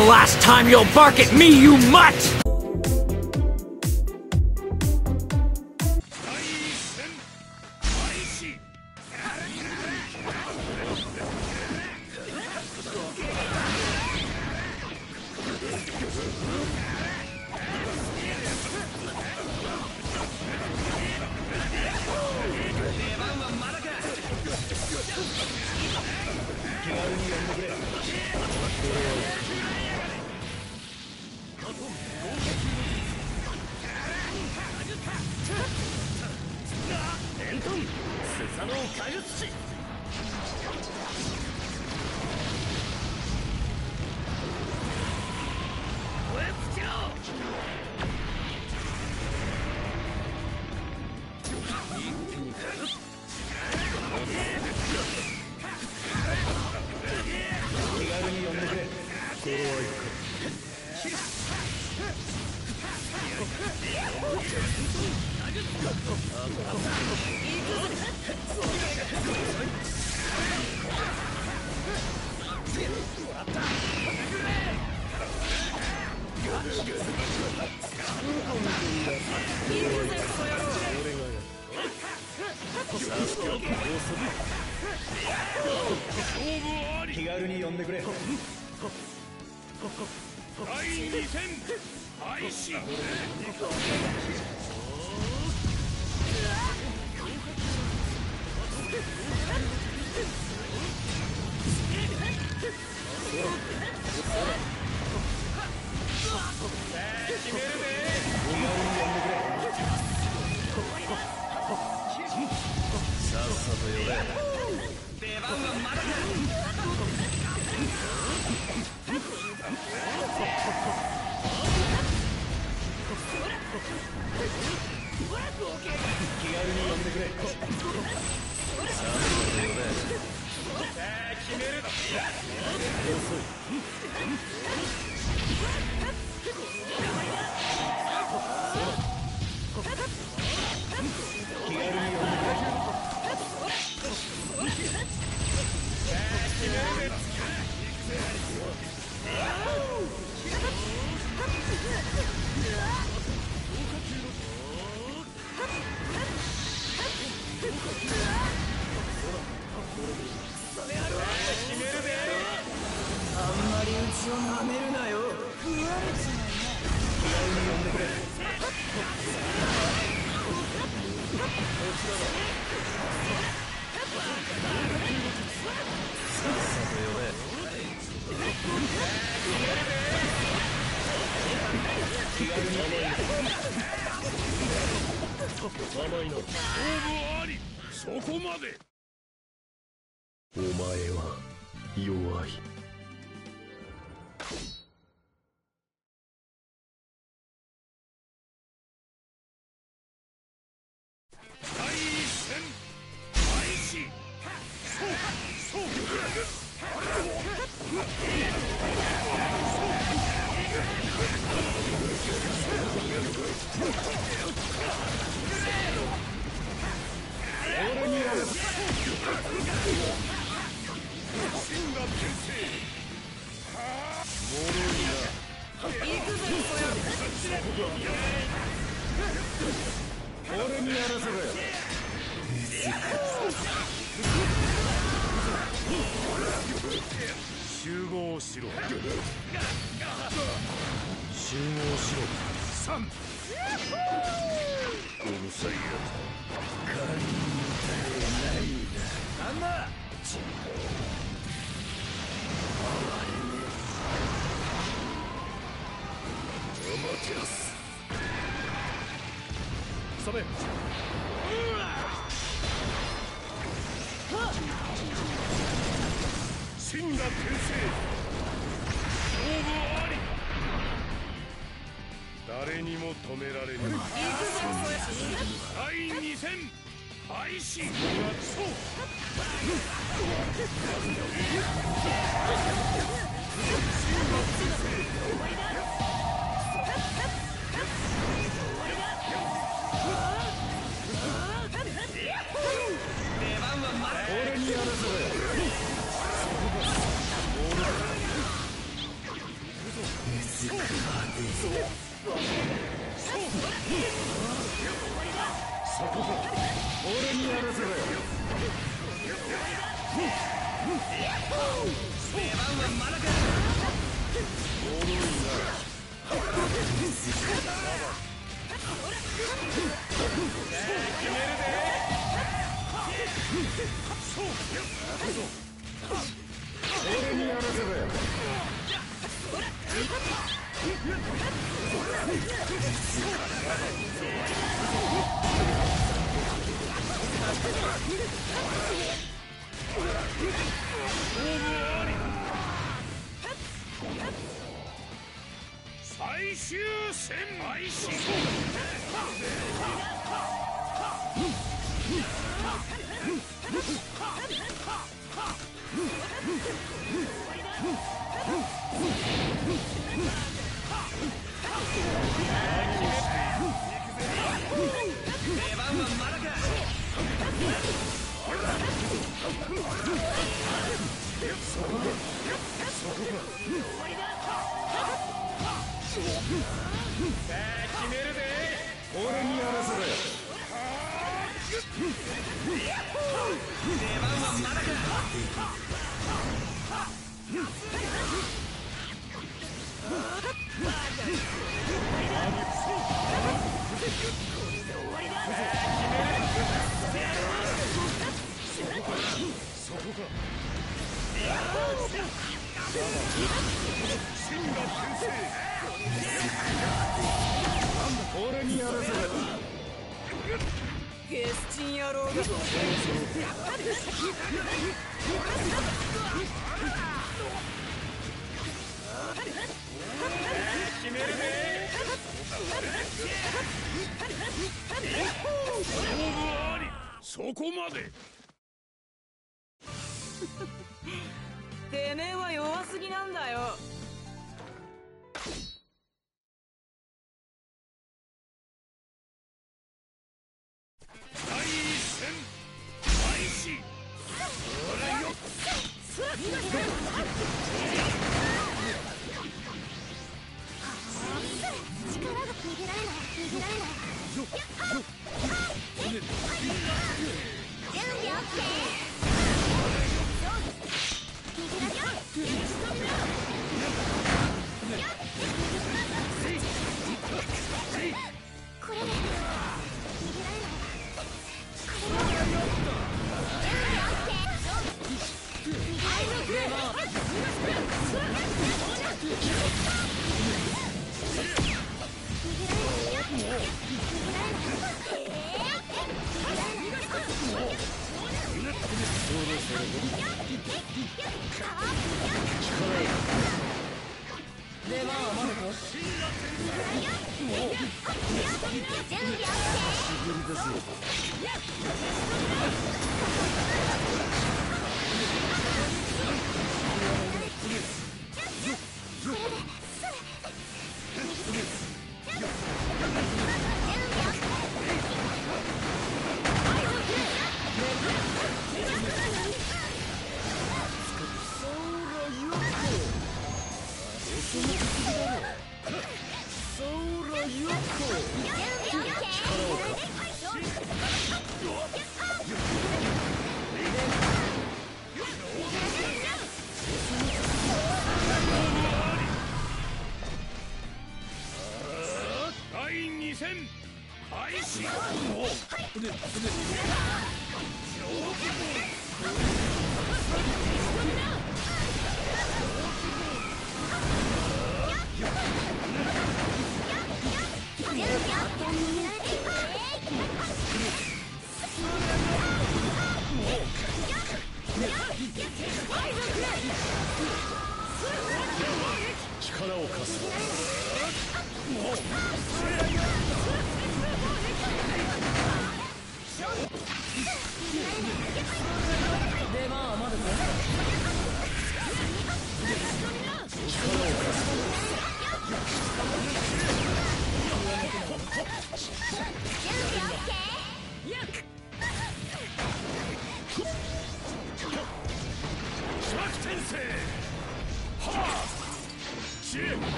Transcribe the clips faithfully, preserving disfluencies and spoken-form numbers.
the last time you'll bark at me, you mutt! 俺にやらせろよ。 最終戦。 出番はまだか。 てめえは弱すぎなんだよ。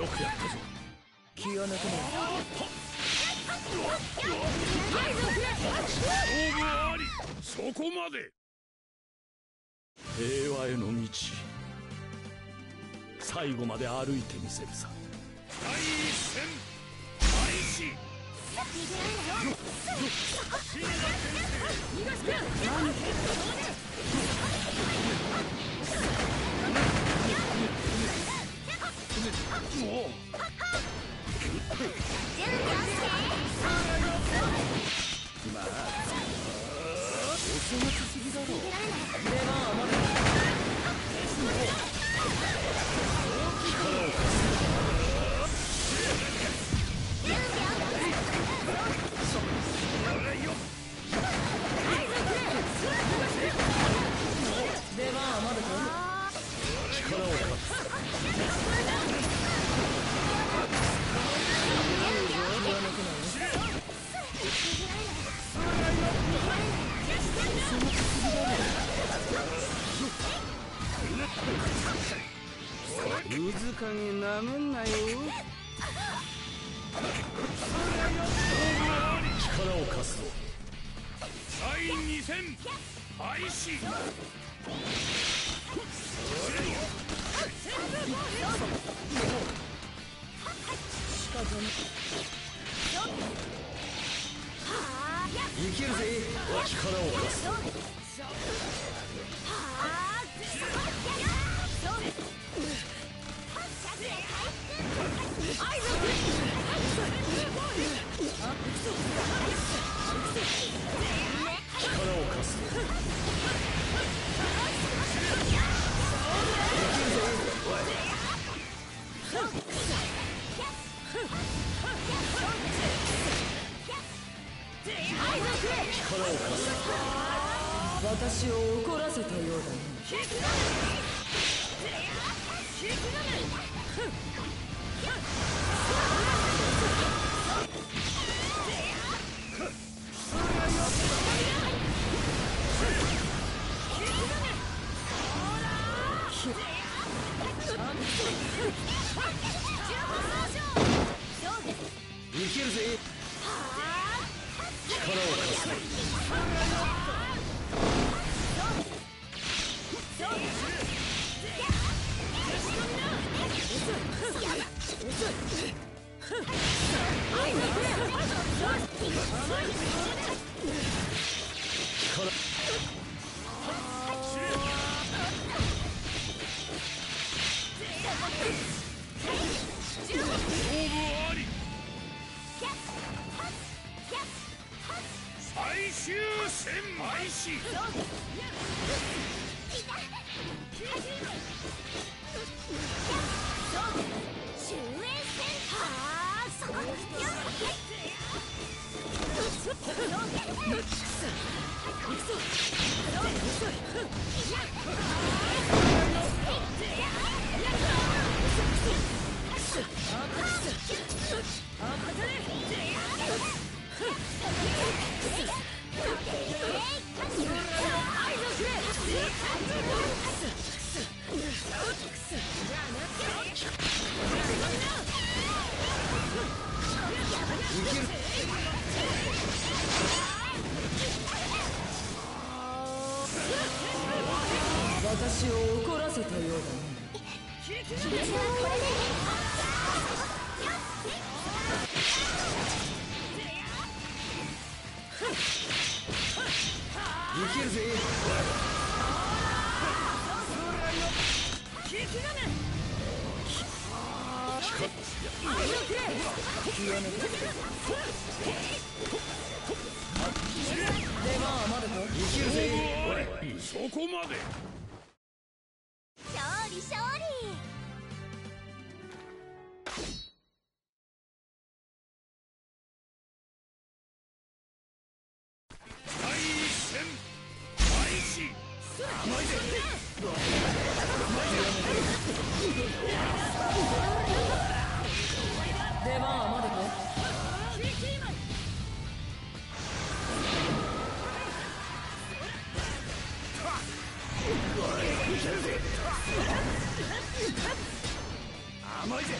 よくやったぞ。気を抜くな。勝負あり。そこまで。平和への道、最後まで歩いてみせるさ。第一戦開始。まあ、遅まきすぎだろう。水加減なめんなよ。力を貸すぞ。だいに戦開始。いけるぜ。力を貸す。私を怒らせたようだね。いけるぜ。力を貸す。最終戦開始。私を怒らせたようだね。いけるぜ。そこまで。勝利。第一戦開始。出番はまだか。甘いぜ。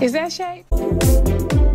Is that shape?